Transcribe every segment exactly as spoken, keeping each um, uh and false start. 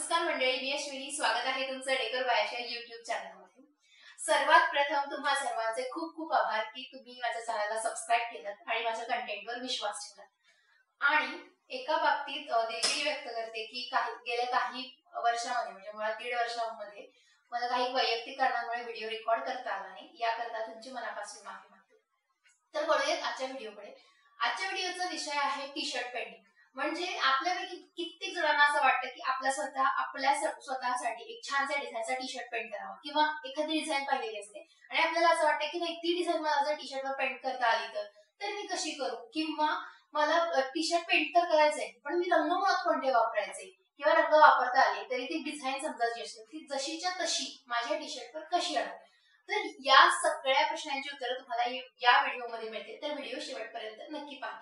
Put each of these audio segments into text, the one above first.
नमस्कार मंडळी, मी अश्विनी. स्वागत आहे तुमचं डेकर बायच्या YouTube चॅनलमध्ये. सर्वात प्रथम तुम्हा सर्वांचे खूप खूप आभार की तुम्ही माझ्या चॅनलला सबस्क्राइब केलं आणि माझ्या कंटेंटवर विश्वास ठेवला. आणि एका बाबतीत देवी व्यक्त करते की गेल्या काही वर्षांमध्ये म्हणजे मला दीड वर्षांमध्ये मला काही वैयक्तिक कारणांमुळे व्हिडिओ रेकॉर्ड करता आला नाही. याकरता तुमची मनापासून माफी मागते. तर बोलूयात आजच्या व्हिडिओकडे. आजच्या व्हिडिओचा विषय आहे टी शर्ट पेंडिंग. म्हणजे आपल्यापैकी कित्येक जणांना असं वाटतं की आपला स्वतः आपल्या स्वतःसाठी एक छानसा डिझाईनचा टी शर्ट पेंट करावा किंवा एखादी डिझाईन पाहिलेली असते आणि आपल्याला असं वाटतं की नाही, ती डिझाईन मला जर टी शर्टवर पेंट करता आली तर तर मी कशी करू, किंवा मला टी शर्ट पेंट तर करायचंय पण मी रंग मुळात कोणते वापरायचे किंवा रंग वापरता आले तरी ती डिझाईन समजायची असेल ती जशीच्या तशी माझ्या टी शर्टवर कशी आणू. तर या सगळ्या प्रश्नांची उत्तरं तुम्हाला या व्हिडिओमध्ये मिळतील. तर व्हिडिओ शेवटपर्यंत नक्की पाहा.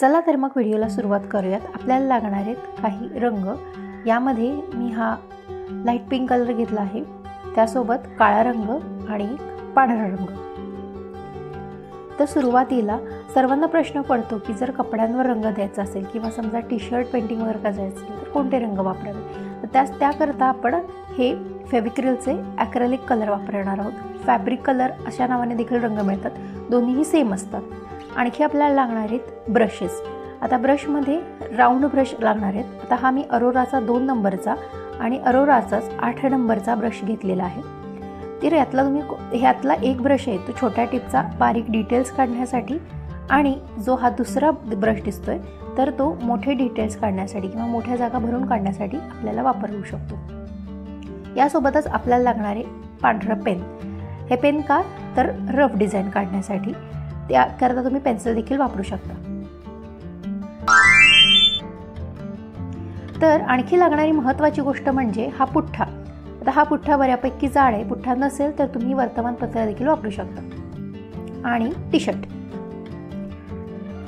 चला तर मग व्हिडिओला सुरुवात करूयात. आपल्याला लागणार आहेत काही रंग. यामध्ये मी हा लाईट पिंक कलर घेतला आहे, त्यासोबत काळा रंग आणि पांढरा रंग. तर सुरुवातीला सर्वांना प्रश्न पडतो की जर कपड्यांवर रंग द्यायचा असेल किंवा समजा टी शर्ट पेंटिंग वगैरे करायचं असेल तर कोणते रंग वापरावे. तर त्यास त्याकरता आपण हे फेविक्रिलचे ॲक्रेलिक कलर वापरणार आहोत. फॅब्रिक कलर अशा नावाने देखील रंग मिळतात, दोन्हीही सेम असतात. आणखी आपल्याला लागणार आहेत ब्रशेस. आता ब्रशमध्ये राऊंड ब्रश लागणार आहेत. आता हा मी अरोराचा दोन नंबरचा आणि अरोराचाच आठ नंबरचा ब्रश घेतलेला आहे. तर यातला तुम्ही ह्यातला एक ब्रश आहे तो छोट्या टिपचा, बारीक डिटेल्स काढण्यासाठी, आणि जो हा दुसरा ब्रश दिसतोय तर तो मोठे डिटेल्स काढण्यासाठी किंवा मोठ्या जागा भरून काढण्यासाठी आपल्याला वापरू शकतो. यासोबतच आपल्याला लागणारे पांढरं पेन. हे पेन का तर रफ डिझाईन काढण्यासाठी, त्याकरता तुम्ही पेन्सिल देखील वापरू शकता. तर आणखी लागणारी महत्त्वाची गोष्ट म्हणजे हा पुठ्ठा. आता हा पुठ्ठा बऱ्यापैकी जाड आहे, पुठ्ठा नसेल तर तुम्ही वर्तमानपत्र देखील वापरू शकता. आणि टी शर्ट.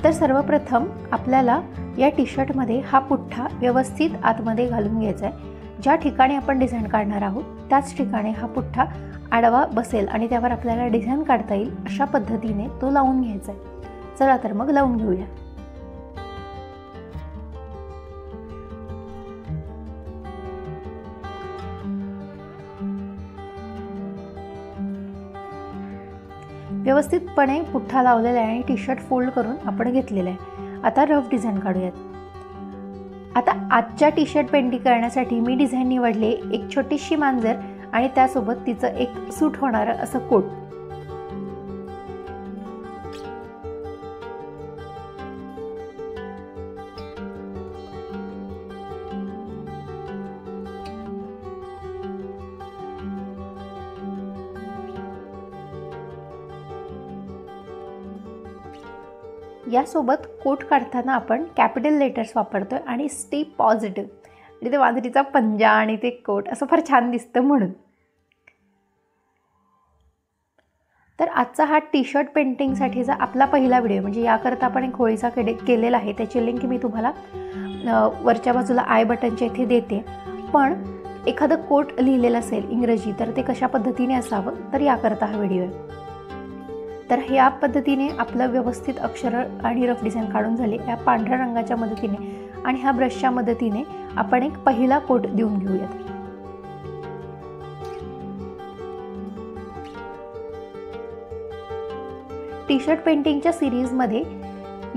तर सर्वप्रथम आपल्याला या टी शर्टमध्ये हा पुठ्ठा व्यवस्थित आतमध्ये घालून घ्यायचा आहे. ज्या ठिकाणी आपण डिझाईन काढणार आहोत त्याच ठिकाणी हा पुठ्ठा आडवा बसेल आणि त्यावर आपल्याला डिझाईन काढता येईल अशा पद्धतीने तो लावून घ्यायचा आहे. चला तर मग लावून घेऊया. व्यवस्थितपणे पुठ्ठा लावलेला आहे आणि टी शर्ट फोल्ड करून आपण घेतलेला आहे. आता रफ डिझाईन काढूयात. आता आजच्या टी शर्ट पेंटिंग करण्यासाठी मी डिझाईन निवडले एक छोटीशी मांजर आणि त्यासोबत तिचं एक सूट होणारं असं कोट. यासोबत कोट काढताना आपण कॅपिटल लेटर्स वापरतो आणि स्टे पॉझिटिव्ह, म्हणजे ते मांजरीचा पंजा आणि ते कोट असं फार छान दिसतं म्हणून. तर आजचा हा टी शर्ट पेंटिंगसाठीचा आपला पहिला व्हिडिओ, म्हणजे याकरता आपण एक होळीचा केडे केलेला आहे. त्याची लिंक मी तुम्हाला वरच्या बाजूला आय बटनच्या इथे देते. पण एखादं कोट लिहिलेलं असेल इंग्रजी तर ते कशा पद्धतीने असावं, तर याकरता हा व्हिडिओ आहे. तर ह्या पद्धतीने आपलं व्यवस्थित अक्षर आणि रफ डिझाईन काढून झाले. या पांढऱ्या रंगाच्या मदतीने आणि ह्या ब्रशच्या मदतीने आपण एक पहिला कोट देऊन घेऊयात. टी शर्ट पेंटिंगच्या सिरीजमध्ये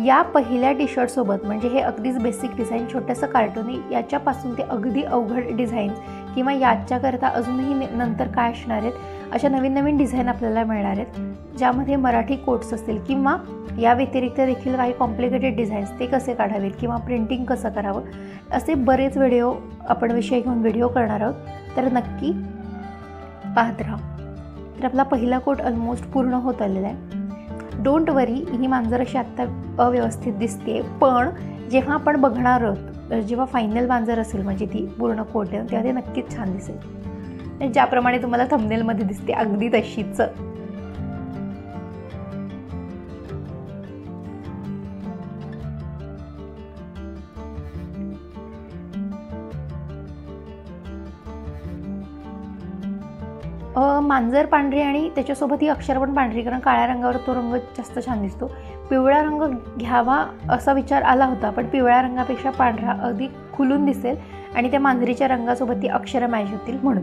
या पहिल्या टी शर्ट सोबत, म्हणजे हे अगदीच बेसिक डिझाईन, छोटंसं कार्टूनी, याच्यापासून ते अगदी अवघड डिझाईन्स किंवा याच्याकरता अजूनही नंतर काय असणार आहेत अशा नवीन नवीन डिझाईन आपल्याला मिळणार आहेत, ज्यामध्ये मराठी कोट्स असतील किंवा या व्यतिरिक्त देखील काही कॉम्प्लिकेटेड डिझाईन्स ते कसे काढावेत किंवा प्रिंटिंग कसं करावं, असे बरेच व्हिडिओ आपण विषय घेऊन व्हिडिओ करणार आहोत. तर नक्की पाहत राहा. तर आपला पहिला कोट ऑलमोस्ट पूर्ण होत आलेला आहे. डोंट वरी, ही मांजर अशी आत्ता अव्यवस्थित दिसते, पण जेव्हा आपण बघणार आहोत जेव्हा फायनल मांजर असेल, म्हणजे ती पूर्ण कोट आहे तेव्हा ते नक्कीच छान दिसेल, ज्याप्रमाणे तुम्हाला थंबनेलमध्ये दिसते अगदी तशीच. मांजर पांढरी आणि त्याच्यासोबत ही अक्षर पण पांढरी, कारण काळ्या रंगावर तो रंग जास्त छान दिसतो. पिवळा रंग घ्यावा असा विचार आला होता, पण पिवळ्या रंगापेक्षा पांढरा अधिक खुलून दिसेल आणि त्या मांजरीच्या रंगासोबत ती अक्षर मॅच होतील म्हणून।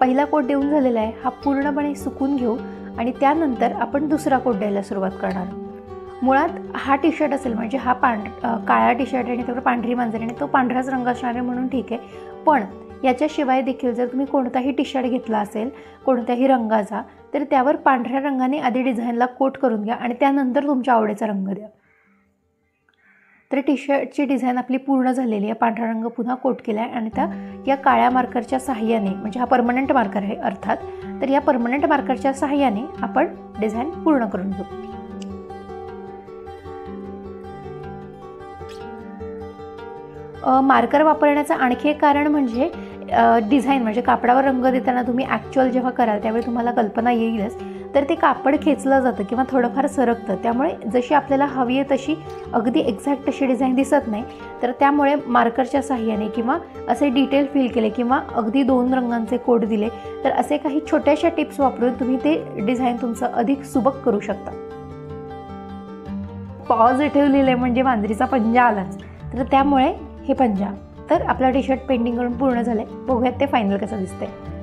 पहिला कोट देऊन झालेला आहे, हा पूर्णपणे सुकून घेऊ आणि त्यानंतर आपण दुसरा कोट द्यायला सुरुवात करणार। मुळात हा टी शर्ट असेल म्हणजे हा पांढ काळा टी शर्ट आणि त्यावर पांढरी मांजरी आणि तो पांढराच रंग असणार आहे म्हणून ठीक आहे, पण याच्याशिवाय देखील जर तुम्ही कोणताही टी शर्ट घेतला असेल कोणत्याही रंगाचा तर त्यावर पांढऱ्या रंगाने आधी डिझाईनला कोट करून घ्या आणि त्यानंतर तुमच्या आवडीचा रंग द्या। तर टी शर्टची डिझाईन आपली पूर्ण झालेली आहे, पांढरा रंग पुन्हा कोट केला आहे आणि त्या या काळ्या मार्करच्या साहाय्याने, म्हणजे हा परमनंट मार्कर आहे अर्थात, तर या परमनंट मार्करच्या साहाय्याने आपण डिझाईन पूर्ण करून घेऊ। मार्कर वापरण्याचं आणखी एक कारण म्हणजे डिझाईन म्हणजे कापडावर रंग देताना तुम्ही ॲक्च्युअल जेव्हा कराल त्यावेळी तुम्हाला कल्पना येईलच, तर ते कापड खेचलं जातं किंवा थोडंफार सरकतं, त्यामुळे जशी आपल्याला हवी आहे तशी अगदी एक्झॅक्ट तशी डिझाईन दिसत नाही, तर त्यामुळे मार्करच्या साहाय्याने किंवा असे डिटेल फिल केले किंवा अगदी दोन रंगांचे कोड दिले तर असे काही छोट्याशा टिप्स वापरून तुम्ही ते डिझाईन तुमचं अधिक सुबक करू शकता। पॉझिटिव्ह लिहिले म्हणजे मांजरीचा पंजा आलाच, तर त्यामुळे हे पंजा। तर आपला टी शर्ट पेंटिंग करून पूर्ण झाले, बघूयात ते फायनल कसं दिसतंय।